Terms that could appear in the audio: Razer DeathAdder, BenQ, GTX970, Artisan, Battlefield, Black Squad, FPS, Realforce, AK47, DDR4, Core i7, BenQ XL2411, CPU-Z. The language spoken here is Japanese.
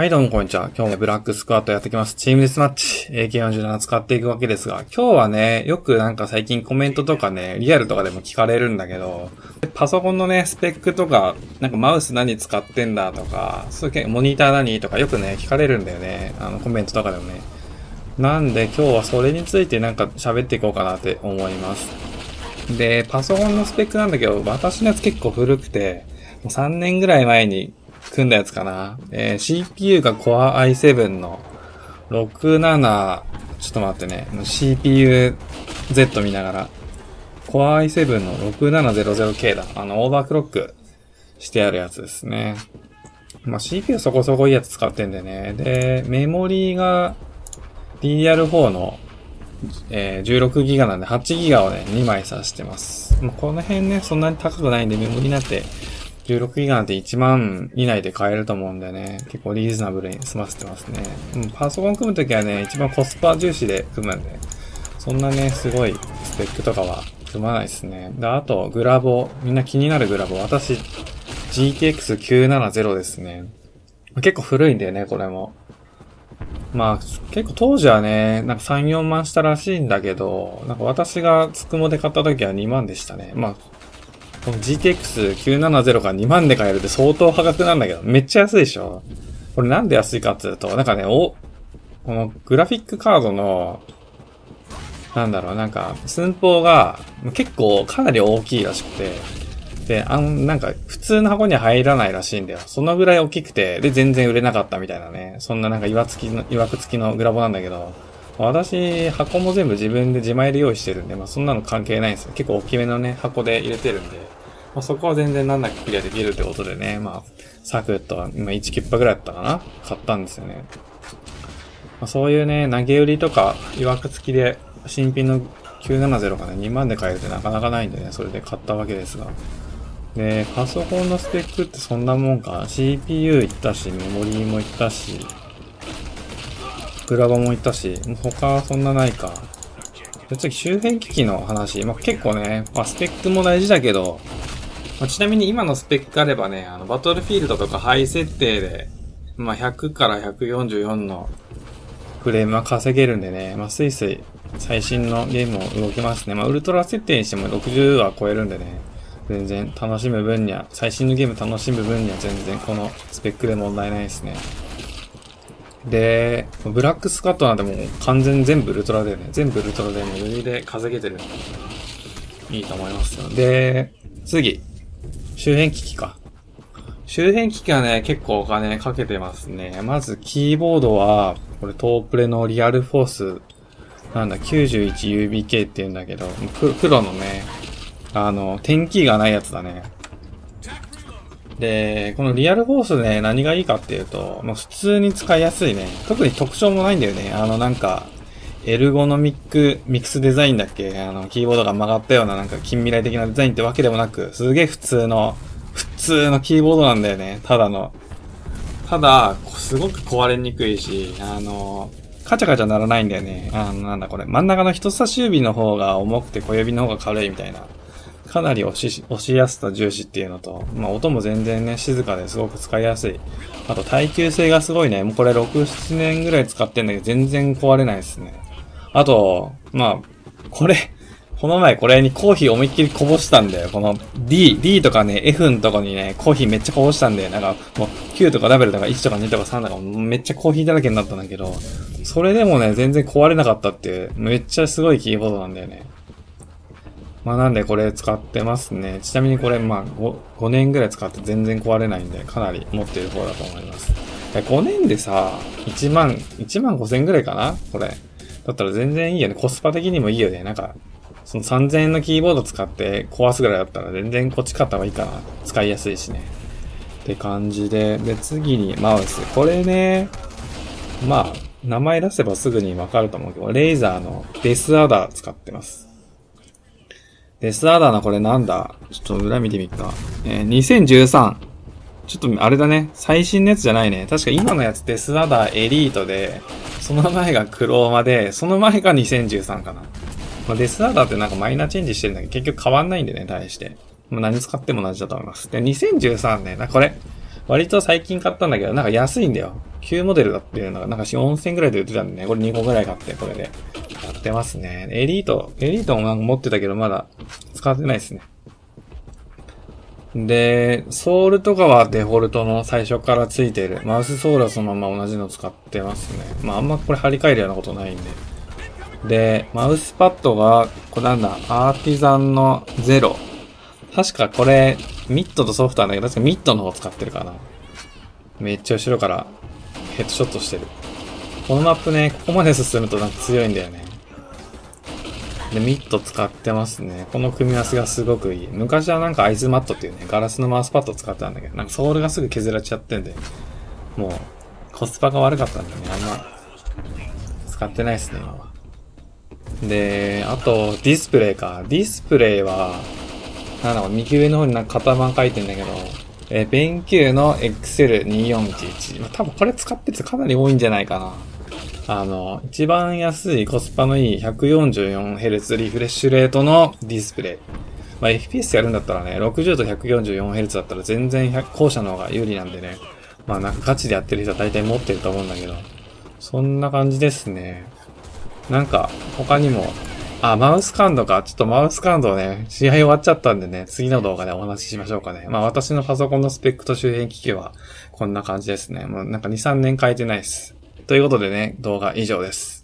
はいどうもこんにちは。今日もブラックスクワットやってきます。チームデスマッチ AK47 使っていくわけですが、今日はね、よくなんか最近コメントとかね、リアルとかでも聞かれるんだけど、パソコンのね、スペックとか、なんかマウス何使ってんだとか、そういうモニター何とかよくね、聞かれるんだよね。コメントとかでもね。なんで今日はそれについてなんか喋っていこうかなって思います。で、パソコンのスペックなんだけど、私のやつ結構古くて、もう3年ぐらい前に、組んだやつかな。CPU が Core i7 の67、ちょっと待ってね。CPU-Z 見ながら。Core i7 の 6700K だ。オーバークロックしてあるやつですね。まあ、CPU そこそこいいやつ使ってんでね。で、メモリーが DDR4 の、16GB なんで 8GB をね、2枚挿してます。まあ、この辺ね、そんなに高くないんでメモリーなんて、16GB なんて1万以内で買えると思うんでね、結構リーズナブルに済ませてますね。パソコン組むときはね、一番コスパ重視で組むんで、そんなね、すごいスペックとかは組まないですね。で、あと、グラボ。みんな気になるグラボ。私、GTX970 ですね。結構古いんだよね、これも。まあ、結構当時はね、なんか3、4万したらしいんだけど、なんか私がつくもで買ったときは2万でしたね。まあ、この GTX970 が2万で買えるって相当破格なんだけど、めっちゃ安いでしょ。これなんで安いかっていうと、なんかね、このグラフィックカードの、なんだろう、なんか、寸法が結構かなり大きいらしくて、で、なんか普通の箱には入らないらしいんだよ。そのぐらい大きくて、で、全然売れなかったみたいなね。そんななんかいわくつきのグラボなんだけど、私、箱も全部自分で自前で用意してるんで、まあそんなの関係ないんですよ。結構大きめのね、箱で入れてるんで、まあそこは全然なんなくクリアできるってことでね、まあ、サクッと、今1キッパぐらいだったかな買ったんですよね。まあ、そういうね、投げ売りとか、いわくつきで、新品の970がね、2万で買えるってなかなかないんでね、それで買ったわけですが。で、パソコンのスペックってそんなもんか。CPU いったし、メモリーもいったし、グラボもいったし、他はそんなないか。で、次、周辺機器の話。まあ、結構ね、まあ、スペックも大事だけど、まあ、ちなみに今のスペックあればね、バトルフィールドとかハイ設定で、まあ、100から144のフレームは稼げるんでね、まあ、スイスイ最新のゲームも動きますね。まあ、ウルトラ設定にしても60は超えるんでね、全然楽しむ分には、最新のゲーム楽しむ分には全然このスペックで問題ないですね。で、ブラックスカットなんてもう完全全部ウルトラだよね。全部ウルトラでもう余裕で稼げてるんで、いいと思いますよ。で、次。周辺機器か。周辺機器はね、結構お金かけてますね。まずキーボードは、これトープレのリアルフォース、なんだ、91UBK って言うんだけど、黒のね、点キーがないやつだね。で、このリアルフォースね、何がいいかっていうと、まあ、普通に使いやすいね。特に特徴もないんだよね。なんか、エルゴノミックミックスデザインだっけ？キーボードが曲がったようななんか近未来的なデザインってわけでもなく、すげえ普通のキーボードなんだよね。ただ、すごく壊れにくいし、カチャカチャならないんだよね。なんだこれ。真ん中の人差し指の方が重くて小指の方が軽いみたいな。かなり押しやすさ重視っていうのと、まあ音も全然ね、静かですごく使いやすい。あと耐久性がすごいね。もうこれ6、7年ぐらい使ってんだけど、全然壊れないですね。あと、まあ、この前これにコーヒー思いっきりこぼしたんだよ。この D とかね、F のとこにね、コーヒーめっちゃこぼしたんだよ。なんかもう9とか W とか1とか2とか3とかめっちゃコーヒーだらけになったんだけど、それでもね、全然壊れなかったっていう、めっちゃすごいキーボードなんだよね。まあなんでこれ使ってますね。ちなみにこれまあ 5年ぐらい使って全然壊れないんでかなり持ってる方だと思います。5年でさ、1万5千ぐらいかなこれ。だったら全然いいよね。コスパ的にもいいよね。なんか、その3000円のキーボード使って壊すぐらいだったら全然こっち買った方がいいかな。使いやすいしね。って感じで。で、次にマウス。これね、まあ、名前出せばすぐにわかると思うけど、レイザーのデスアダー使ってます。デスアダーのこれなんだ？ちょっと裏見てみっか。2013。ちょっとあれだね。最新のやつじゃないね。確か今のやつデスアダーエリートで、その前がクローマで、その前が2013かな。まあ、デスアダーってなんかマイナーチェンジしてるんだけど、結局変わんないんでね、対して。もう何使っても同じだと思います。で、2013ね。これ、割と最近買ったんだけど、なんか安いんだよ。旧モデルだっていうのが、なんか4000ぐらいで売ってたんでね、これ2個ぐらい買って、これで。買ってますね。エリートもなんか持ってたけど、まだ使ってないですね。で、ソールとかはデフォルトの最初から付いてる。マウスソールはそのまま同じの使ってますね。まああんまこれ張り替えるようなことないんで。で、マウスパッドは、これなんだ、アーティザンの0。確かこれ、ミッドとソフトなんだけど、確かミッドの方使ってるかな。めっちゃ後ろからヘッドショットしてる。このマップね、ここまで進むとなんか強いんだよね。で、ミッド使ってますね。この組み合わせがすごくいい。昔はなんかアイズマットっていうね、ガラスのマウスパッドを使ってたんだけど、なんかソールがすぐ削られちゃってんで、もうコスパが悪かったんだよね。あんま使ってないですね、今は。で、あとディスプレイか。ディスプレイは、なんだろう、右上の方になんか型番書いてんだけど、BenQ の XL2411。まあ、多分これ使ってる人かなり多いんじゃないかな。一番安いコスパのいい 144Hz リフレッシュレートのディスプレイ。まあ、FPS やるんだったらね、60と 144Hz だったら全然後者の方が有利なんでね。まあ、なんかガチでやってる人は大体持ってると思うんだけど。そんな感じですね。なんか、他にも、あ、マウス感度か。ちょっとマウス感度ね、試合終わっちゃったんでね、次の動画でお話ししましょうかね。まあ、私のパソコンのスペックと周辺機器は、こんな感じですね。もうなんか2、3年変えてないです。ということでね、動画以上です。